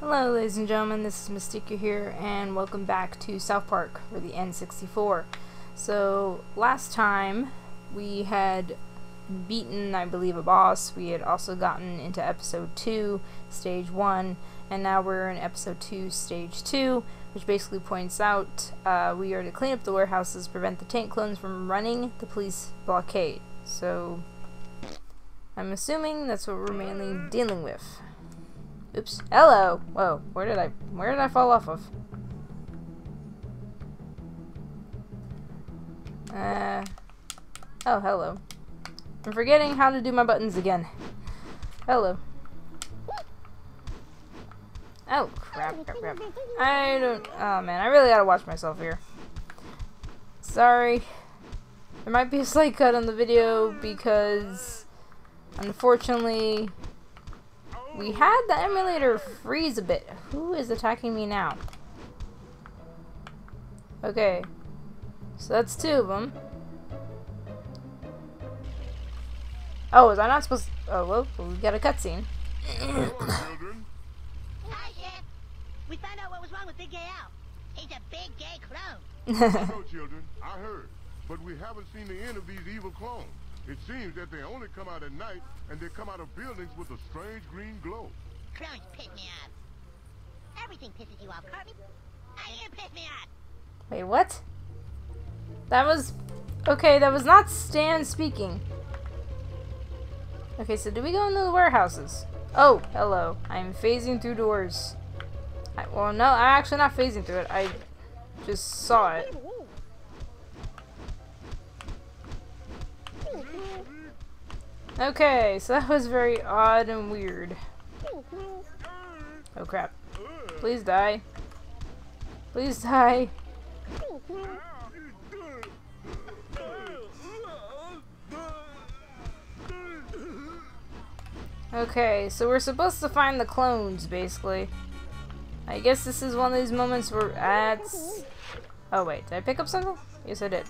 Hello ladies and gentlemen, this is Mystica here, and welcome back to South Park for the N64. So, last time we had beaten, I believe, a boss. We had also gotten into episode 2, stage 1, and now we're in episode 2, stage 2, which basically points out we are to clean up the warehouses, prevent the tank clones from running the police blockade. So, I'm assuming that's what we're mainly dealing with. Oops. Hello! Whoa, where did I fall off of? Oh, hello. I'm forgetting how to do my buttons again. Hello. Oh, crap. Oh man, I really gotta watch myself here. Sorry. There might be a slight cut on the video because, unfortunately, we had the emulator freeze a bit. Who is attacking me now? Okay. So that's two of them. Oh, was I not supposed to... Oh, well, we got a cutscene. Hi, Chef. We found out what was wrong with Big Gay Al. He's a big gay clone. So, children, I heard. But we haven't seen the end of these evil clones. It seems that they only come out at night, and they come out of buildings with a strange green glow. Clones piss me off. Everything pisses you off, Cartman. How you gonna piss me off? Wait, what? That was... Okay, that was not Stan speaking. Okay, so do we go into the warehouses? Oh, hello. I'm phasing through doors. Well, no, I'm actually not phasing through it. I just saw it. Okay, so that was very odd and weird. Oh crap. Please die. Please die. Okay, so we're supposed to find the clones, basically. I guess this is one of these moments where that's... Oh wait, did I pick up something? Yes, I did.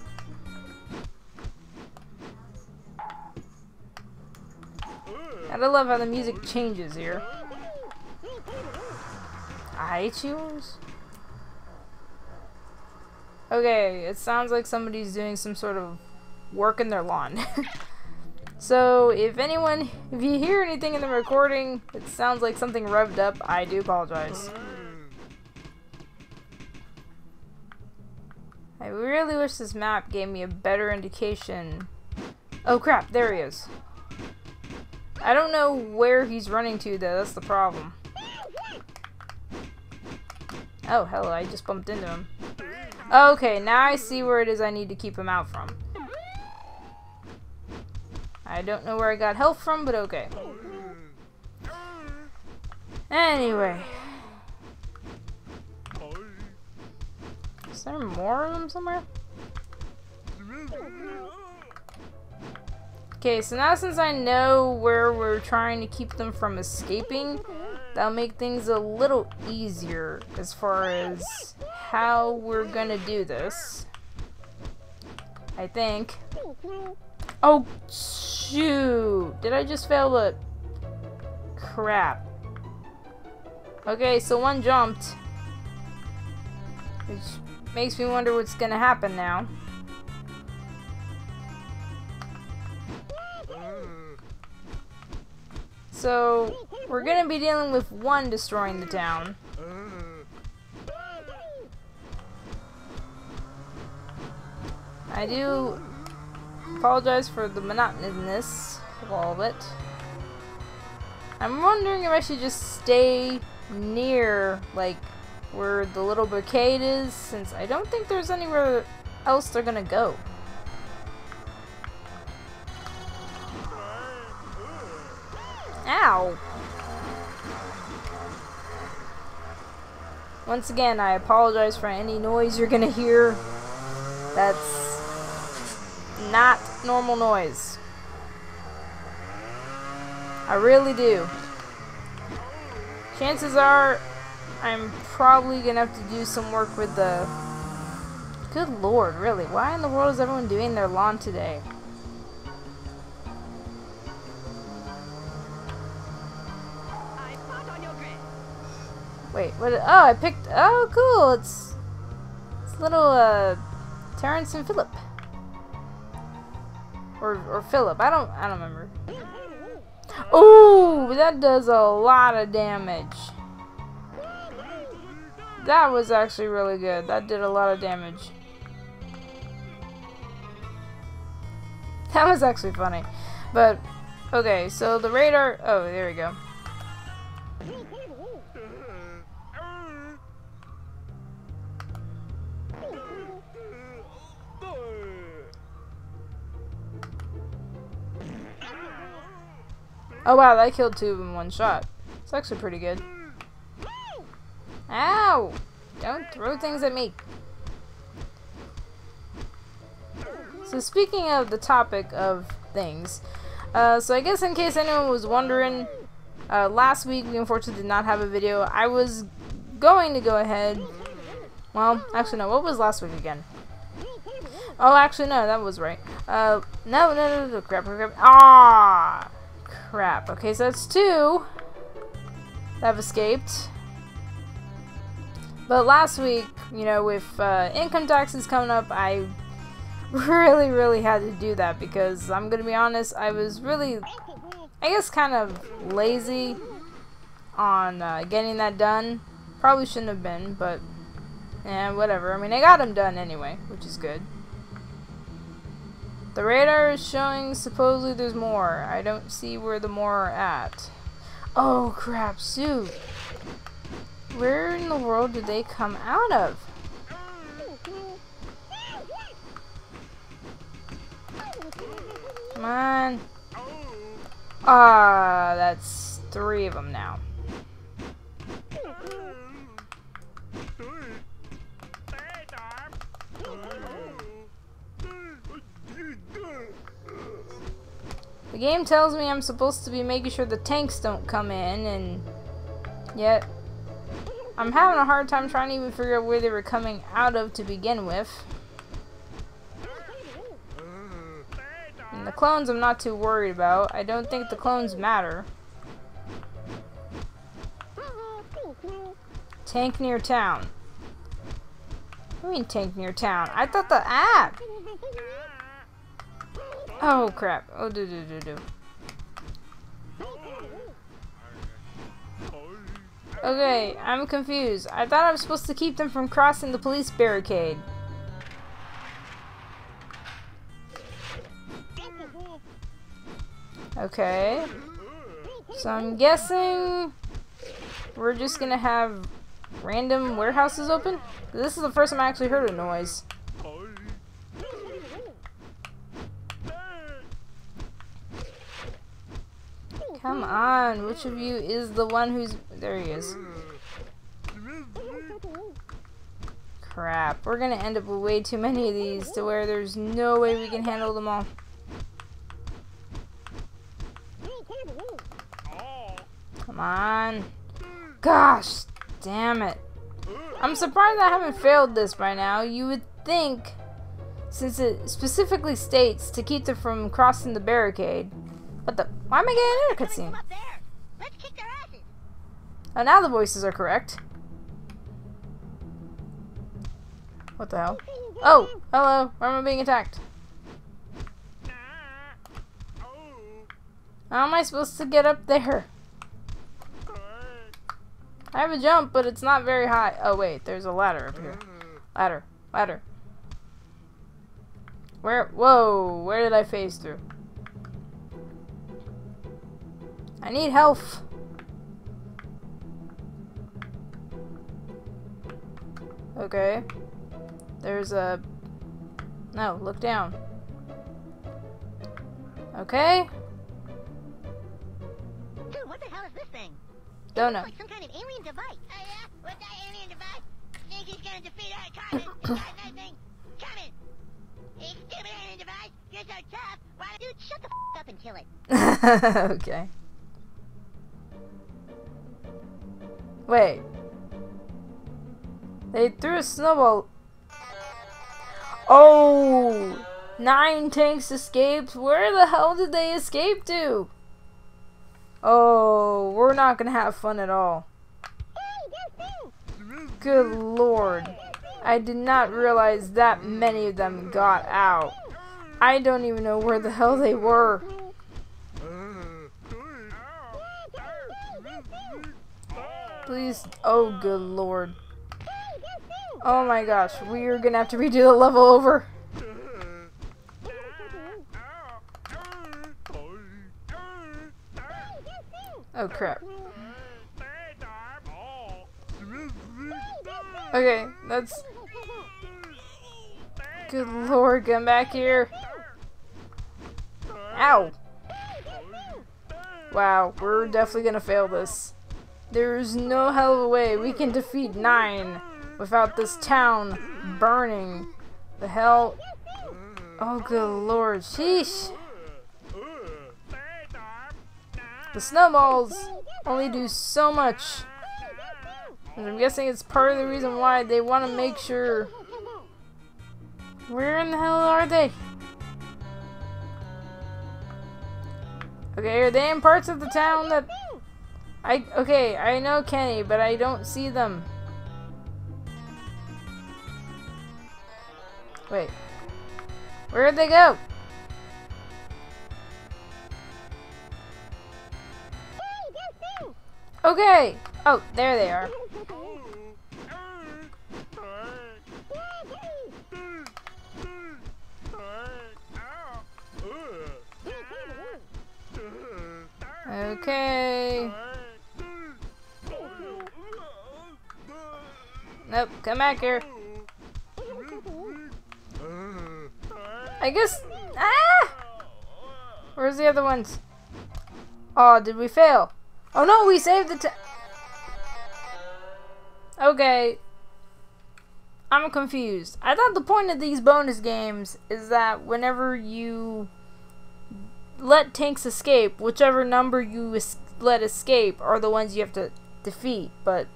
I love how the music changes here. I hate you. Okay, it sounds like somebody's doing some sort of work in their lawn. So, if you hear anything in the recording, it sounds like something revved up, I do apologize. I really wish this map gave me a better indication. Oh crap, there he is. I don't know where he's running to, though. That's the problem. Oh, hello. I just bumped into him. Okay, now I see where it is I need to keep him out from. I don't know where I got help from, but okay. Anyway. Is there more of them somewhere? Okay, so now since I know where we're trying to keep them from escaping, that'll make things a little easier as far as how we're gonna do this. I think. Oh, shoot! Did I just fail the... Crap. Okay, so one jumped. Which makes me wonder what's gonna happen now. So, we're gonna be dealing with one destroying the town. I do apologize for the monotonousness of all of it. I'm wondering if I should just stay near, like, where the little blockade is, since I don't think there's anywhere else they're gonna go. Ow! Once again, I apologize for any noise you're gonna hear. That's not normal noise. I really do. Chances are, I'm probably gonna have to do some work with the... Good lord, really. Why in the world is everyone doing their lawn today? Wait, what? Oh, I picked. Oh, cool. It's little Terrence and Philip, or Philip. I don't remember. Oh, that does a lot of damage. That was actually really good. That did a lot of damage. That was actually funny. But, okay, so the radar... Oh, there we go. Oh, wow, that killed two in one shot. It's actually pretty good. Ow! Don't throw things at me. So speaking of the topic of things, so I guess in case anyone was wondering, last week we unfortunately did not have a video. I was going to go ahead, well, actually no, what was last week again? Oh, actually no, that was right. No, crap. Ah, crap. Okay, so that's two that have escaped. But last week, you know, with income taxes coming up, I really had to do that because I'm gonna be honest, I was really, I guess, kind of lazy on getting that done. Probably shouldn't have been, but yeah, whatever. I mean, I got them done anyway, which is good. The radar is showing supposedly there's more. I don't see where the more are at. Oh crap, shoot. Where in the world did they come out of? Come on. Ah, that's three of them now. The game tells me I'm supposed to be making sure the tanks don't come in, and yet I'm having a hard time trying to even figure out where they were coming out of to begin with. And the clones I'm not too worried about. I don't think the clones matter. Tank near town. What do you mean tank near town? I thought the app! Oh crap. Oh do. Okay, I'm confused. I thought I was supposed to keep them from crossing the police barricade. Okay. So I'm guessing we're just gonna have random warehouses open? This is the first time I actually heard a noise. Come on, which of you is the one who's... There he is. Crap, we're gonna end up with way too many of these to where there's no way we can handle them all. Come on. Gosh, damn it. I'm surprised I haven't failed this by now. You would think, since it specifically states to keep them from crossing the barricade. What the? Why am I getting another cutscene? Let's kick their asses. Oh, now the voices are correct. What the hell? Oh, hello. Why am I being attacked? How am I supposed to get up there? I have a jump, but it's not very high. Oh wait, there's a ladder up here. Ladder. Where? Whoa! Where did I phase through? I need health. Okay. There's a... No, look down. Okay. Dude, what the hell is this thing? Don't know. It looks like some kind of alien device. Oh yeah? What's that alien device? Think he's gonna defeat our Comet? He's got nothing. Comet! Hey, stupid alien device! You're so tough! Why don't you shut the f*** up and kill it? Okay. Wait. They threw a snowball. Oh! 9 tanks escaped. Where the hell did they escape to? Oh, we're not gonna have fun at all. Hey, Good lord. I did not realize that many of them got out. I don't even know where the hell they were. Please. Oh, good lord. Oh my gosh. We are gonna have to redo the level over. Oh crap. Okay, that's... Good lord, come back here. Ow! Wow, we're definitely gonna fail this. There's no hell of a way we can defeat 9 without this town burning. The hell? Oh good lord, sheesh! The snowballs only do so much. And I'm guessing it's part of the reason why they want to make sure... Where in the hell are they? Okay, are they in parts of the town that... Okay, I know Kenny, but I don't see them. Wait. Where'd they go? Okay! Oh, there they are. Okay. Nope, come back here. I guess... Ah! Where's the other ones? Oh, did we fail? Oh no, we saved the Okay. I'm confused. I thought the point of these bonus games is that whenever you let tanks escape, whichever number you let escape are the ones you have to defeat, but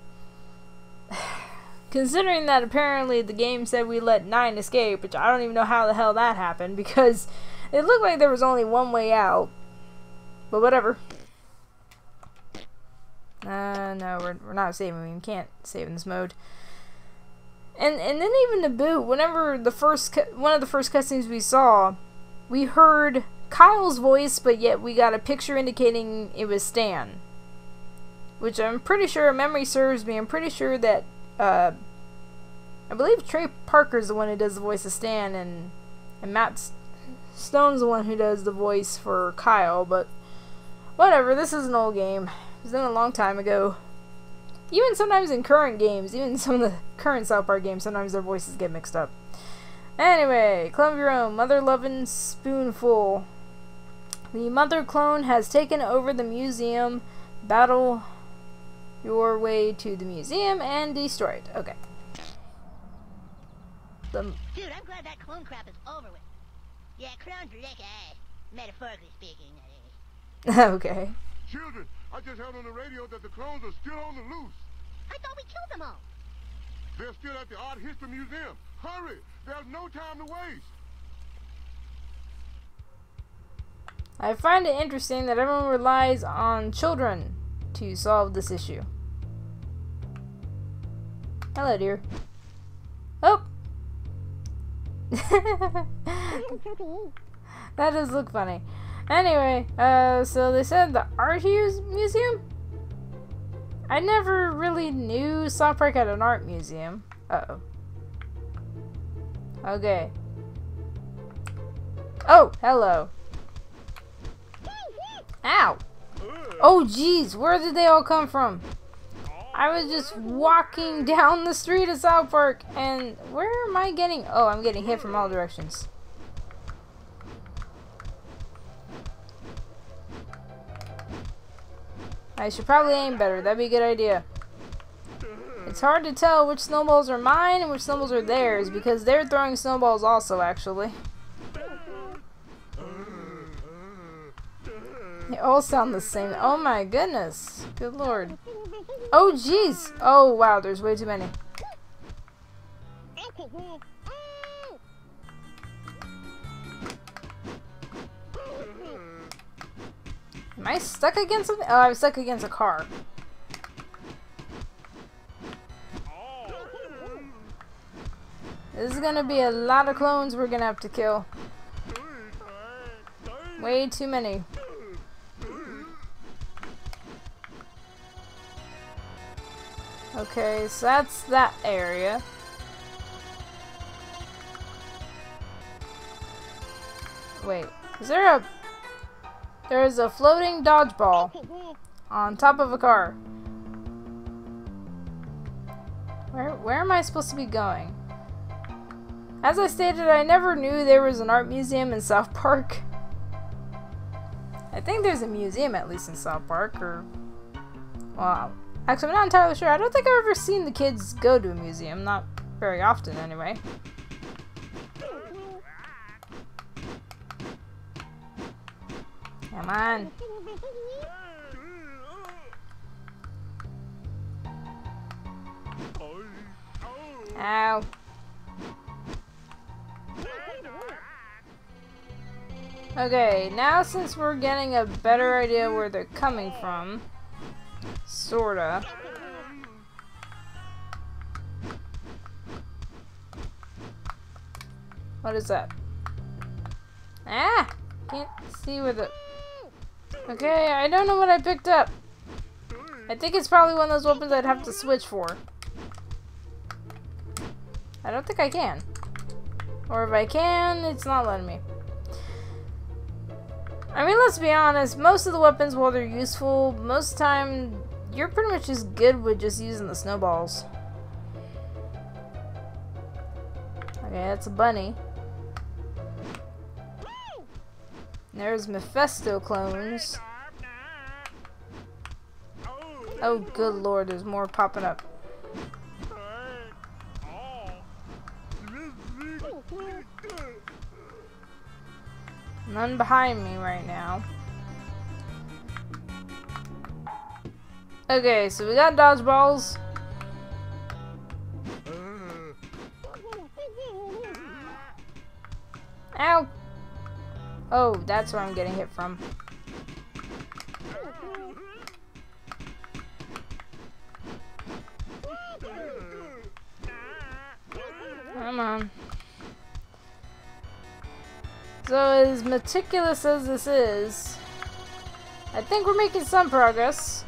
considering that apparently the game said we let 9 escape, which I don't even know how the hell that happened because it looked like there was only one way out, but whatever. No, we're not saving. We can't save in this mode. And then even to boot, whenever the one of the first cutscenes we saw, we heard Kyle's voice, but yet we got a picture indicating it was Stan. Which I'm pretty sure, if memory serves me, I'm pretty sure that I believe Trey Parker's the one who does the voice of Stan, and Matt Stone's the one who does the voice for Kyle. But whatever, this is an old game. It was done a long time ago. Even sometimes in current games, even some of the current South Park games, sometimes their voices get mixed up. Anyway, clone of your own, Mother Lovin' Spoonful. The Mother Clone has taken over the museum. Battle your way to the museum and destroy it. Okay. Dude, I'm glad that clone crap is over with. Yeah, clones lick ass, metaphorically speaking. Okay. Children, I just heard on the radio that the clones are still on the loose. I thought we killed them all. They're still at the Art History Museum. Hurry! There's no time to waste. I find it interesting that everyone relies on children to solve this issue. Hello, dear. Oh! That does look funny. Anyway, so they said the Art Museum? I never really knew South Park had an art museum. Uh-oh. Okay. Oh, hello. Ow! Oh, jeez, where did they all come from? I was just walking down the street of South Park, and where am I getting... Oh, I'm getting hit from all directions. I should probably aim better. That'd be a good idea. It's hard to tell which snowballs are mine and which snowballs are theirs because they're throwing snowballs also, actually. They all sound the same. Oh my goodness. Good lord. Oh jeez. Oh wow, there's way too many. Am I stuck against something? Oh, I was stuck against a car. This is gonna be a lot of clones we're gonna have to kill. Way too many. Okay, so that's that area. Wait, is there a... There's a floating dodgeball on top of a car. Where am I supposed to be going? As I stated, I never knew there was an art museum in South Park. I think there's a museum, at least in South Park, or... Well, actually, I'm not entirely sure. I don't think I've ever seen the kids go to a museum. Not very often, anyway. Come on. Ow. Okay, now since we're getting a better idea where they're coming from, sorta. What is that? Ah! Can't see where the... Okay, I don't know what I picked up. I think it's probably one of those weapons I'd have to switch for. I don't think I can. Or if I can, it's not letting me. I mean, let's be honest, most of the weapons, while they're useful, most of the time, you're pretty much just good with just using the snowballs. Okay, that's a bunny. There's Mephisto clones. Oh, good lord, there's more popping up. None behind me right now. Okay, so we got dodgeballs. Ow! Oh, that's where I'm getting hit from. Come on. So, as meticulous as this is, I think we're making some progress.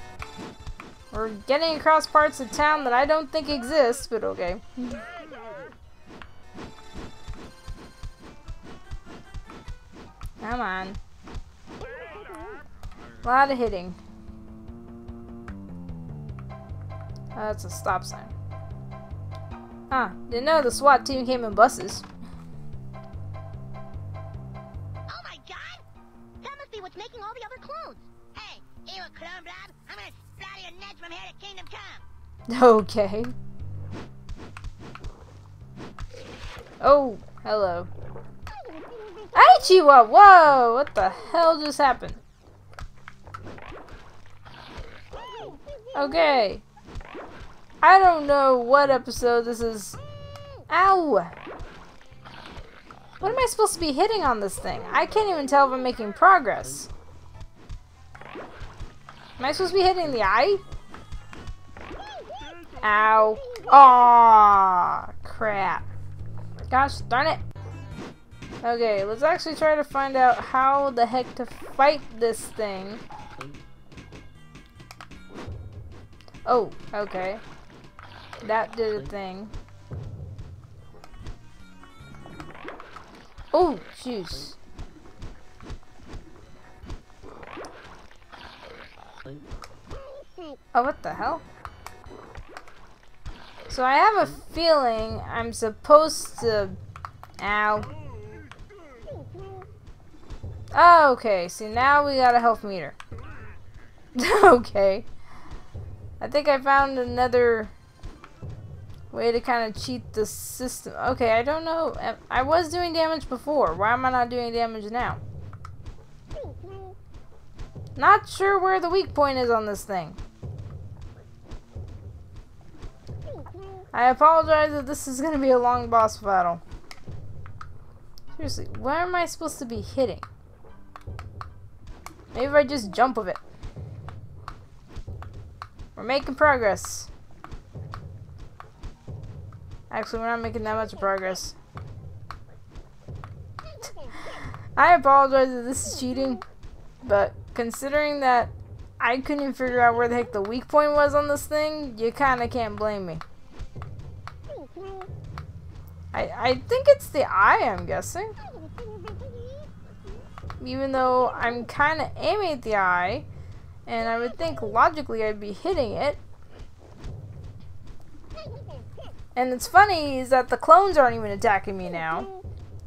We're getting across parts of town that I don't think exist, but okay. Come on. A lot of hitting. Oh, that's a stop sign. Ah, didn't know the SWAT team came in buses. Making all the other clones. Hey, you a clone blob? I'm gonna splatter your nuts from here to Kingdom Come. Okay. Oh, hello. Hey, Chihuahua! Whoa! What the hell just happened? Okay. I don't know what episode this is. Ow! What am I supposed to be hitting on this thing? I can't even tell if I'm making progress. Am I supposed to be hitting the eye? Ow. Aww, crap. Gosh darn it. Okay, let's actually try to find out how the heck to fight this thing. Oh, okay. That did a thing. Oh, jeez. Oh, what the hell? So I have a feeling I'm supposed to... Ow. Oh, okay, see, now we got a health meter. Okay. I think I found another... way to kind of cheat the system. Okay, I don't know. I was doing damage before. Why am I not doing damage now? Not sure where the weak point is on this thing. I apologize if this is going to be a long boss battle. Seriously, where am I supposed to be hitting? Maybe if I just jump with it. We're making progress. Actually, we're not making that much progress. I apologize if this is cheating, but considering that I couldn't figure out where the heck the weak point was on this thing, you kinda can't blame me. I think it's the eye, I'm guessing. Even though I'm kinda aiming at the eye, and I would think logically I'd be hitting it. And it's funny is that the clones aren't even attacking me now.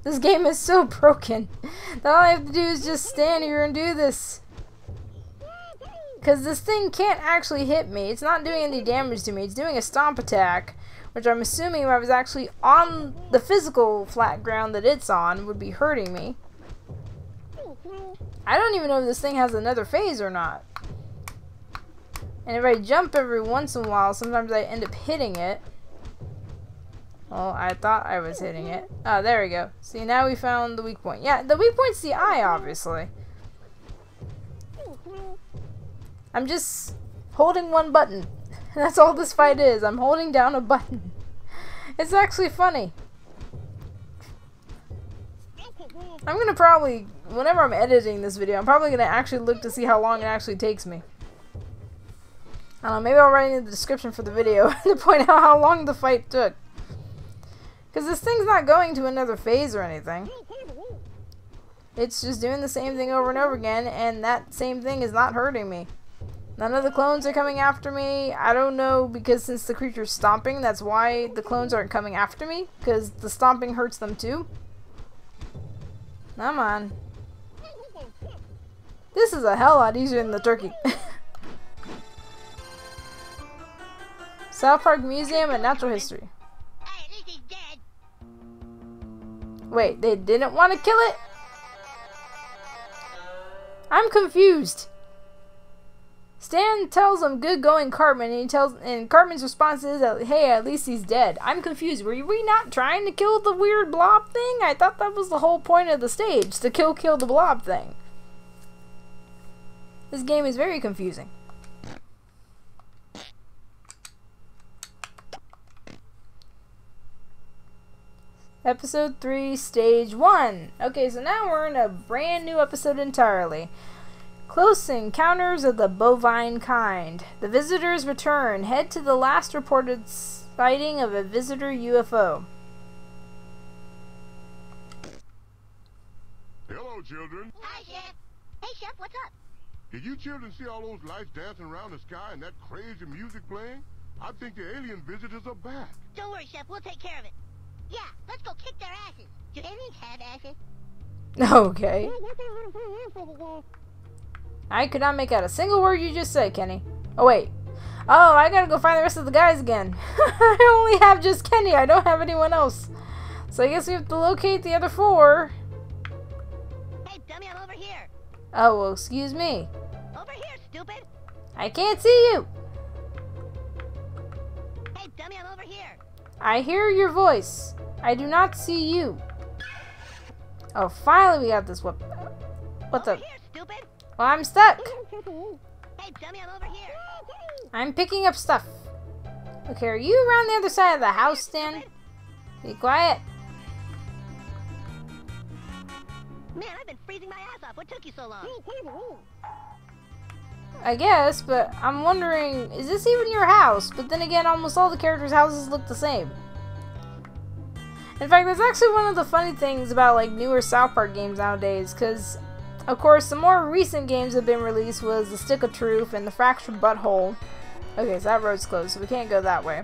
This game is so broken that all I have to do is just stand here and do this. Because this thing can't actually hit me. It's not doing any damage to me. It's doing a stomp attack, which I'm assuming if I was actually on the physical flat ground that it's on would be hurting me. I don't even know if this thing has another phase or not. And if I jump every once in a while, sometimes I end up hitting it. Well, I thought I was hitting it. Oh, there we go. See, now we found the weak point. Yeah, the weak point's the eye, obviously. I'm just holding one button. That's all this fight is. I'm holding down a button. It's actually funny. I'm gonna probably, whenever I'm editing this video, I'm probably gonna actually look to see how long it actually takes me. I don't know, maybe I'll write in the description for the video to point out how long the fight took. Because this thing's not going to another phase or anything. It's just doing the same thing over and over again, and that same thing is not hurting me. None of the clones are coming after me. I don't know, because since the creature's stomping, that's why the clones aren't coming after me, because the stomping hurts them too. Come on. This is a hell lot easier than the turkey. South Park Museum and Natural History. Wait, they didn't want to kill it? I'm confused. Stan tells him good going, Cartman, and Cartman's response is, hey, at least he's dead. I'm confused. Were we not trying to kill the weird blob thing? I thought that was the whole point of the stage, to kill the blob thing. This game is very confusing. Episode 3, Stage 1. Okay, so now we're in a brand new episode entirely. Close Encounters of the Bovine Kind. The visitors return. Head to the last reported sighting of a visitor UFO. Hello, children. Hi, Chef. Hey, Chef, what's up? Did you children see all those lights dancing around the sky and that crazy music playing? I think the alien visitors are back. Don't worry, Chef. We'll take care of it. Yeah, let's go kick their asses. Do aliens have asses? Okay. I could not make out a single word you just said, Kenny. Oh, wait. Oh, I gotta go find the rest of the guys again. I only have just Kenny. I don't have anyone else. So I guess we have to locate the other four. Hey, dummy, I'm over here. Oh, well, excuse me. Over here, stupid. I can't see you. Hey, dummy, I'm over here. I hear your voice. I do not see you. Oh, finally we got this whip. What's up? Well, I'm stuck. Hey, dummy, I'm over here. I'm picking up stuff. Okay, are you around the other side of the house, Stan? Be quiet. Man, I've been freezing my ass off. What took you so long? I guess, but I'm wondering, is this even your house? But then again, almost all the characters' houses look the same. In fact, that's actually one of the funny things about like newer South Park games nowadays, because of course the more recent games that have been released was the Stick of Truth and the Fractured Butthole. Okay, so that road's closed, so we can't go that way.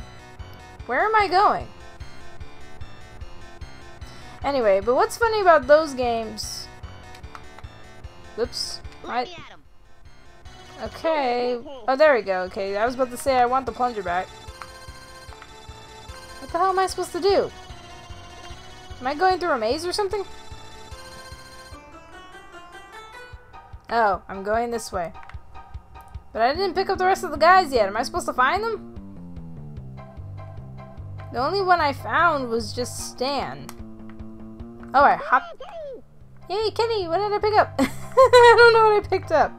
Where am I going? Anyway, but what's funny about those games? Oops. Okay. Oh, there we go. Okay, I was about to say I want the plunger back. What the hell am I supposed to do? Am I going through a maze or something? Oh, I'm going this way. But I didn't pick up the rest of the guys yet. Am I supposed to find them? The only one I found was just Stan. Oh, I hopped. Yay, Kenny! What did I pick up? I don't know what I picked up.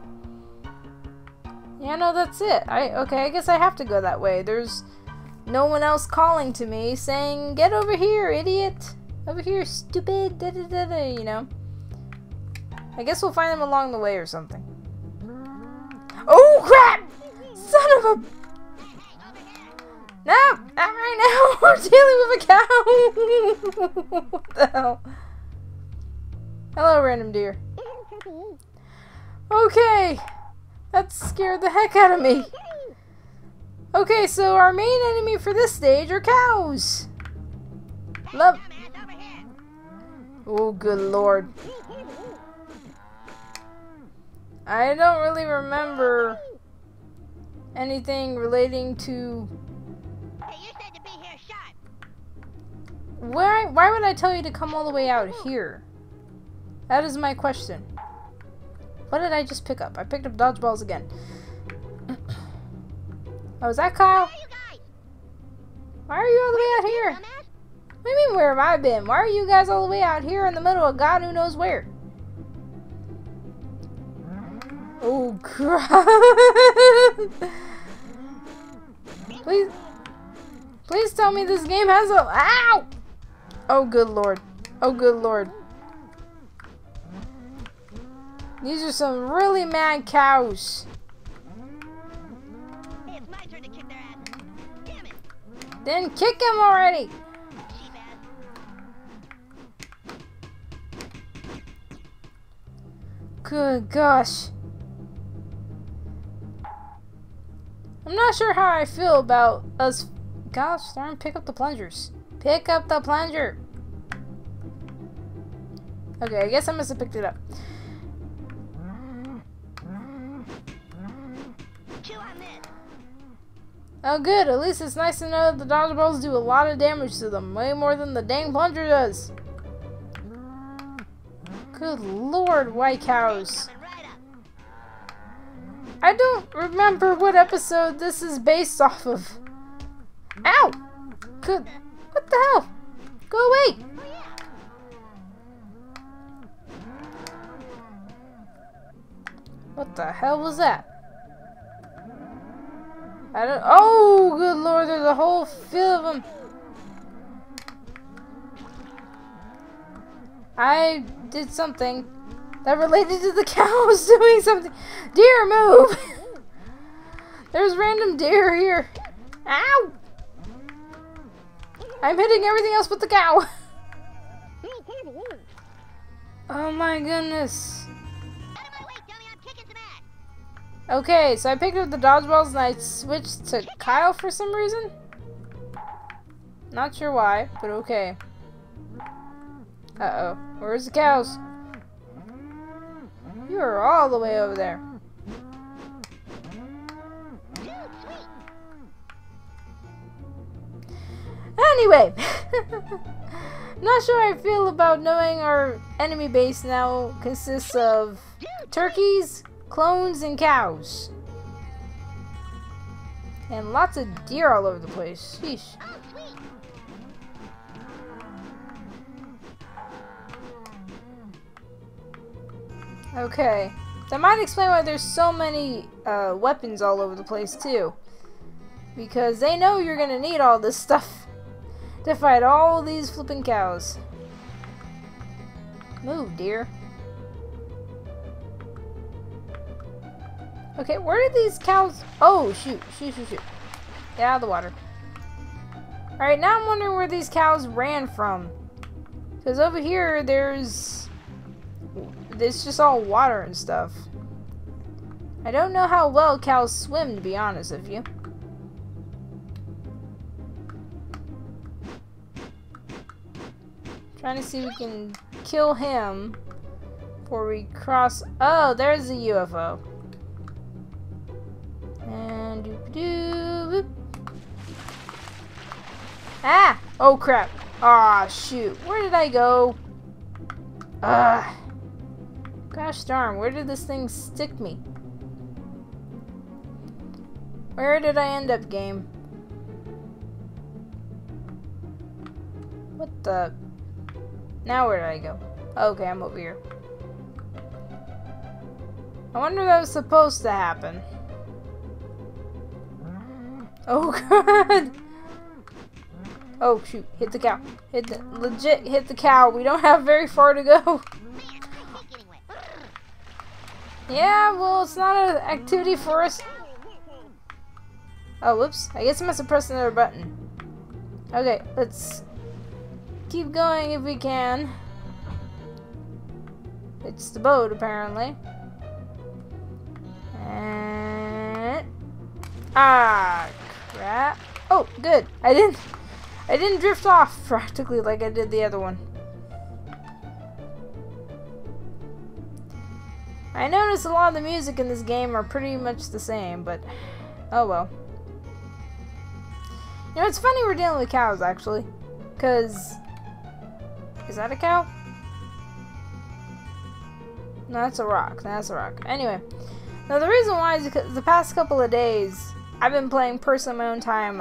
Yeah, no, that's it. Okay, I guess I have to go that way. There's no one else calling to me saying, "Get over here, idiot! Over here, stupid!" Da, da, da, da, you know. I guess we'll find them along the way or something. Oh crap! Son of a... No! Not right now! We're dealing with a cow! What the hell? Hello, random deer. Okay! That scared the heck out of me! Okay, so our main enemy for this stage are cows! Love... Oh, good lord. I don't really remember anything relating to... Why would I tell you to come all the way out here? That is my question. What did I just pick up? I picked up dodgeballs again. Oh, is that Kyle? Why are you all the way out here? What do you mean, where have I been? Why are you guys all the way out here in the middle of God who knows where? Oh, crap. Please tell me this game has a... Ow! Oh, good lord. Oh, good lord. These are some really mad cows. Hey, it's my turn to kick their ass. Damn it. Then kick him already! Good gosh. I'm not sure how I feel about us... Gosh darn, pick up the plungers. Pick up the plunger! Okay, I guess I must have picked it up. Oh good, at least it's nice to know that the dodgeballs do a lot of damage to them. Way more than the dang plunger does. Good lord, white cows. I don't remember what episode this is based off of. Ow! Good. What the hell? Go away! What the hell was that? I don't... Oh, good lord, there's a whole field of them. I did something that related to the cows doing something. Deer, move! There's random deer here. Ow! I'm hitting everything else but the cow. Oh my goodness. Okay, so I picked up the dodgeballs and I switched to Kyle for some reason. Not sure why, but okay. Uh-oh. Where's the cows? You are all the way over there. Anyway, not sure I feel about knowing our enemy base now consists of turkeys, clones, and cows. And lots of deer all over the place. Sheesh. Okay, that might explain why there's so many weapons all over the place too. Because they know you're gonna need all this stuff to fight all these flipping cows. Move, deer. Okay, where did these cows... Oh, shoot, shoot, shoot, shoot. Get out of the water. Alright, now I'm wondering where these cows ran from. Because over here, there's... It's just all water and stuff. I don't know how well cows swim, to be honest with you. Trying to see if we can kill him before we cross. Oh, there's the UFO. And doop-doop. Ah! Oh crap! Ah, shoot! Where did I go? Ugh! Gosh darn! Where did this thing stick me? Where did I end up, game? What the? Now where did I go? Okay, I'm over here. I wonder if that was supposed to happen. Oh god! Oh shoot, hit the cow. Legit hit the cow. We don't have very far to go. Yeah, well, it's not an activity for us. Oh, whoops. I guess I must have pressed another button. Okay, let's keep going if we can. It's the boat, apparently. And... ah, crap. Oh, good. I didn't drift off practically like I did the other one. I noticed a lot of the music in this game are pretty much the same, but oh well. You know, it's funny we're dealing with cows, actually. Because... is that a cow? No, that's a rock. That's a rock. Anyway. Now, the reason why is because the past couple of days, I've been playing personally my own time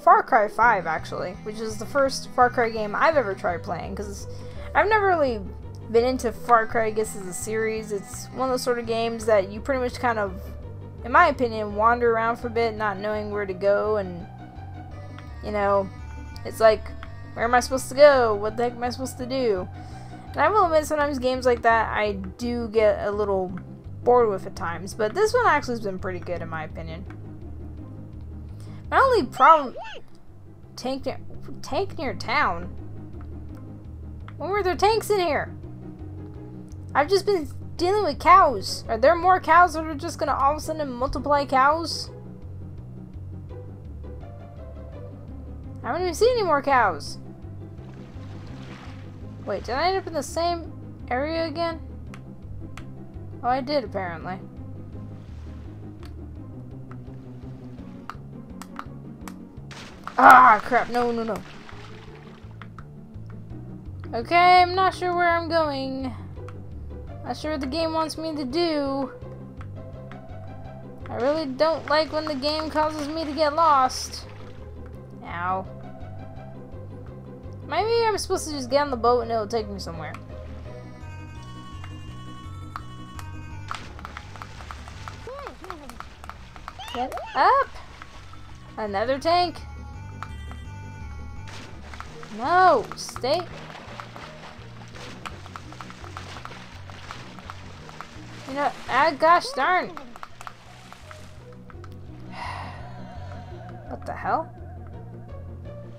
Far Cry 5, actually. Which is the first Far Cry game I've ever tried playing. Because I've never really... been into Far Cry, I guess, as a series. It's one of those sort of games that you pretty much kind of, in my opinion, wander around for a bit, not knowing where to go, and, you know, it's like, where am I supposed to go? What the heck am I supposed to do? And I will admit, sometimes games like that, I do get a little bored with at times, but this one actually has been pretty good, in my opinion. My only problem... Tank near town? When were there tanks in here? I've just been dealing with cows. Are there more cows that are just gonna all of a sudden multiply cows? I haven't even seen any more cows. Wait, did I end up in the same area again? Oh, I did, apparently. Ah, crap. No, no, no. Okay, I'm not sure where I'm going. Not sure what the game wants me to do. I really don't like when the game causes me to get lost. Ow. Maybe I'm supposed to just get on the boat and it'll take me somewhere. Get up! Another tank! No! Stay... you know, ah, gosh darn. What the hell?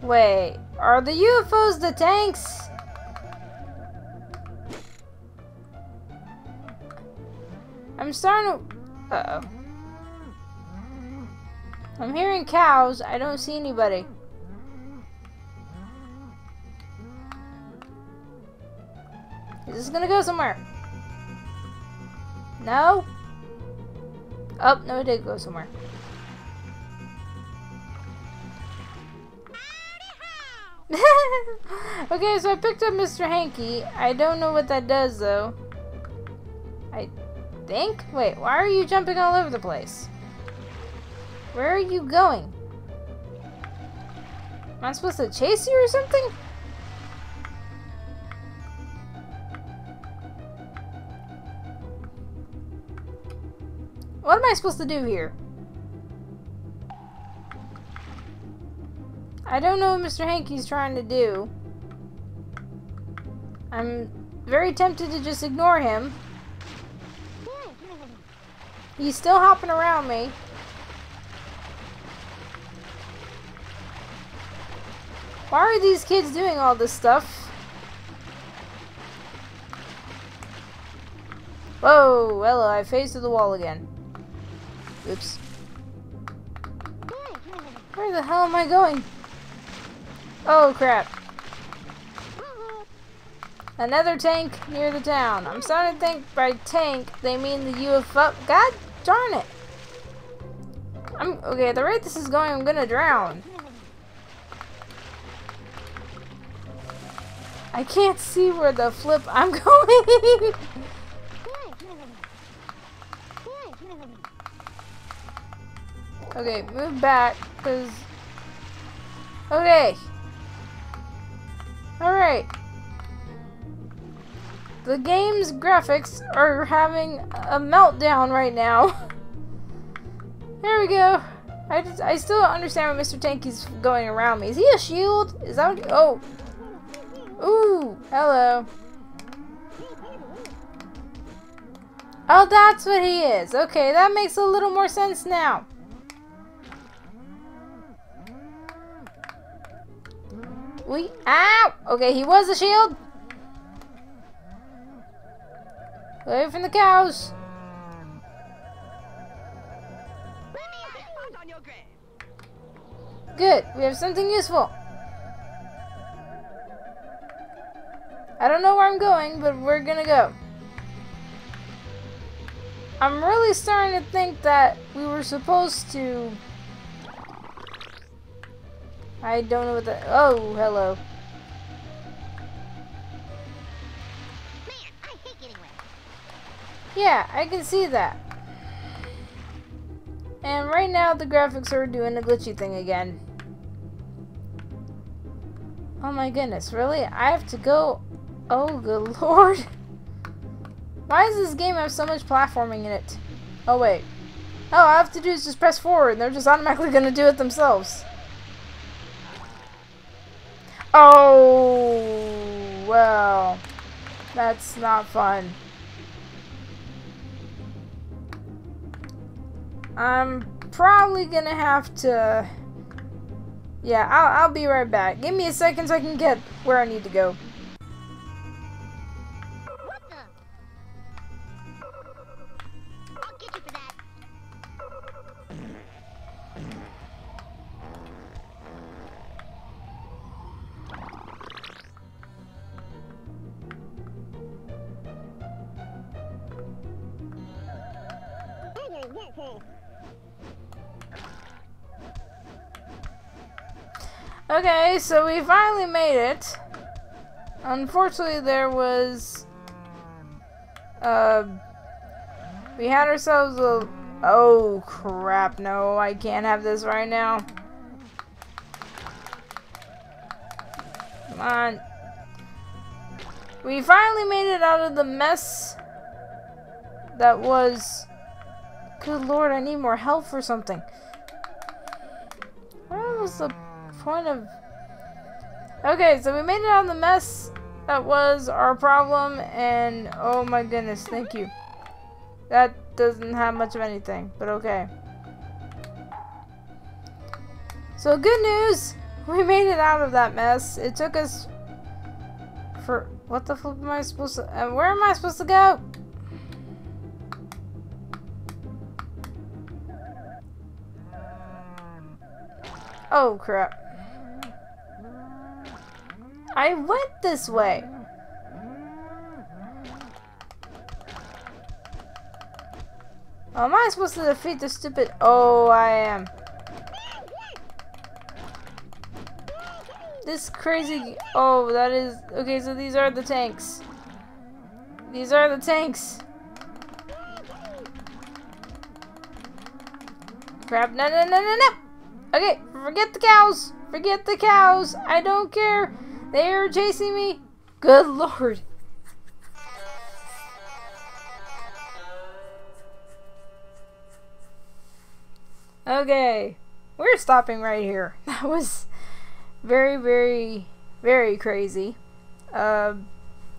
Wait, are the UFOs the tanks? I'm starting to... uh-oh. I'm hearing cows. I don't see anybody. Is this gonna go somewhere? No? Oh, no, it did go somewhere. Okay, so I picked up Mr. Hanky. I don't know what that does, though. I think? Wait, why are you jumping all over the place? Where are you going? Am I supposed to chase you or something? What am I supposed to do here? I don't know what Mr. Hanky's trying to do. I'm very tempted to just ignore him. He's still hopping around me. Why are these kids doing all this stuff? Whoa, hello, I phased to the wall again. Oops. Where the hell am I going? Oh, crap. Another tank near the town. I'm starting to think by tank, they mean the UFO. God darn it. Okay, the rate this is going, I'm gonna drown. I can't see where the flip I'm going. Okay, move back, because... okay. Alright. The game's graphics are having a meltdown right now. There we go. I still don't understand why Mr. Tanky's going around me. Is he a shield? Is that what? Oh. Ooh. Hello. Oh, that's what he is. Okay, that makes a little more sense now. We. Ow! Okay, he was a shield. Away from the cows. Good, we have something useful. I don't know where I'm going, but we're gonna go. I'm really starting to think that we were supposed to... I don't know what the... Oh, hello. Man, I hate getting wet. Yeah, I can see that. And right now, the graphics are doing the glitchy thing again. Oh my goodness, really? I have to go... Oh, good lord. Why does this game have so much platforming in it? Oh, wait. Oh, all I have to do is just press forward, and they're just automatically going to do it themselves. Oh, well. That's not fun. I'm probably gonna have to... Yeah, I'll be right back. Give me a second so I can get where I need to go. What the? I'll get you for that. Okay, so we finally made it. Unfortunately, there was... we had ourselves a... Oh, crap. No, I can't have this right now. Come on. We finally made it out of the mess that was... Good lord, I need more help for something. Where was the... point of... Okay, so we made it out of the mess that was our problem, and oh my goodness, thank you. That doesn't have much of anything, but okay. So good news, we made it out of that mess. It took us for... What the flip am I supposed to... where am I supposed to go? Oh crap. I went this way. Oh, am I supposed to defeat the stupid... Oh, I am. This crazy... Oh, that is... Okay, so these are the tanks. These are the tanks. Crap. No, no, no, no, no. Okay, forget the cows. Forget the cows. I don't care. They are chasing me. Good lord. Okay. We're stopping right here. That was very, very, very crazy. That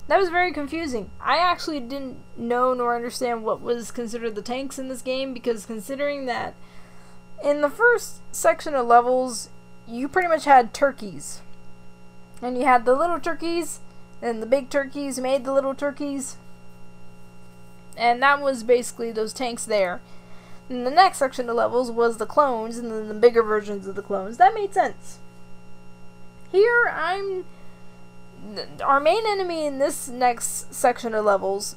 was very confusing. I actually didn't know nor understand what was considered the tanks in this game, because considering that in the first section of levels, you pretty much had turkeys. And you had the little turkeys, and the big turkeys made the little turkeys. And that was basically those tanks there. And the next section of levels was the clones, and then the bigger versions of the clones. That made sense. Here, our main enemy in this next section of levels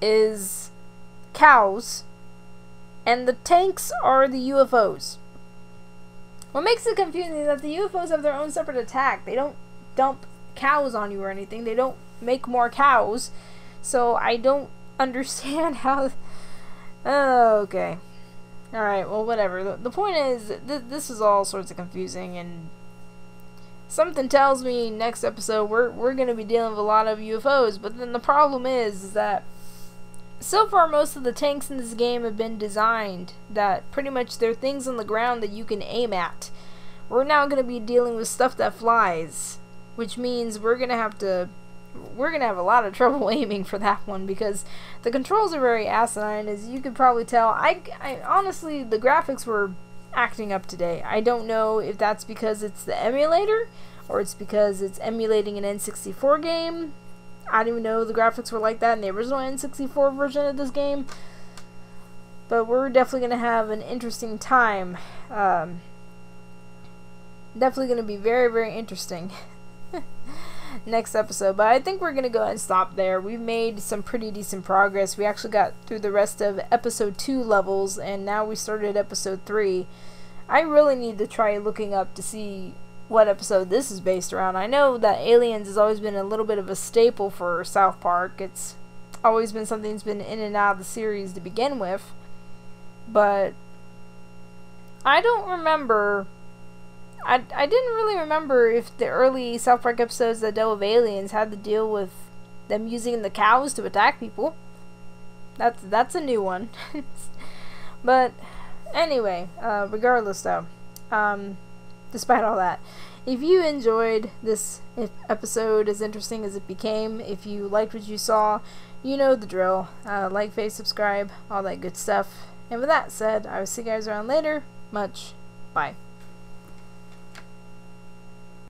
is cows, and the tanks are the UFOs. What makes it confusing is that the UFOs have their own separate attack. They don't dump cows on you or anything. They don't make more cows. So I don't understand how... okay. Alright, well, whatever. The point is, this is all sorts of confusing, and... Something tells me next episode we're going to be dealing with a lot of UFOs, but then the problem is that... So far, most of the tanks in this game have been designed that pretty much they're things on the ground that you can aim at. We're now going to be dealing with stuff that flies, which means we're gonna have a lot of trouble aiming for that one because the controls are very asinine, as you could probably tell. I honestly, the graphics were acting up today. I don't know if that's because it's the emulator or it's because it's emulating an N64 game. I didn't even know the graphics were like that in the original N64 version of this game. But we're definitely going to have an interesting time. Definitely going to be very, very interesting next episode. But I think we're going to go ahead and stop there. We've made some pretty decent progress. We actually got through the rest of episode 2 levels, and now we started episode 3. I really need to try looking up to see what episode this is based around. I know that aliens has always been a little bit of a staple for South Park. It's always been something that's been in and out of the series to begin with, but I don't remember. I didn't really remember if the early South Park episodes that dealt with aliens had to deal with them using the cows to attack people. That's a new one. But anyway, regardless though, despite all that, if you enjoyed this episode as interesting as it became, if you liked what you saw, you know the drill. Like, favorite, subscribe, all that good stuff. And with that said, I will see you guys around later. Much. Bye.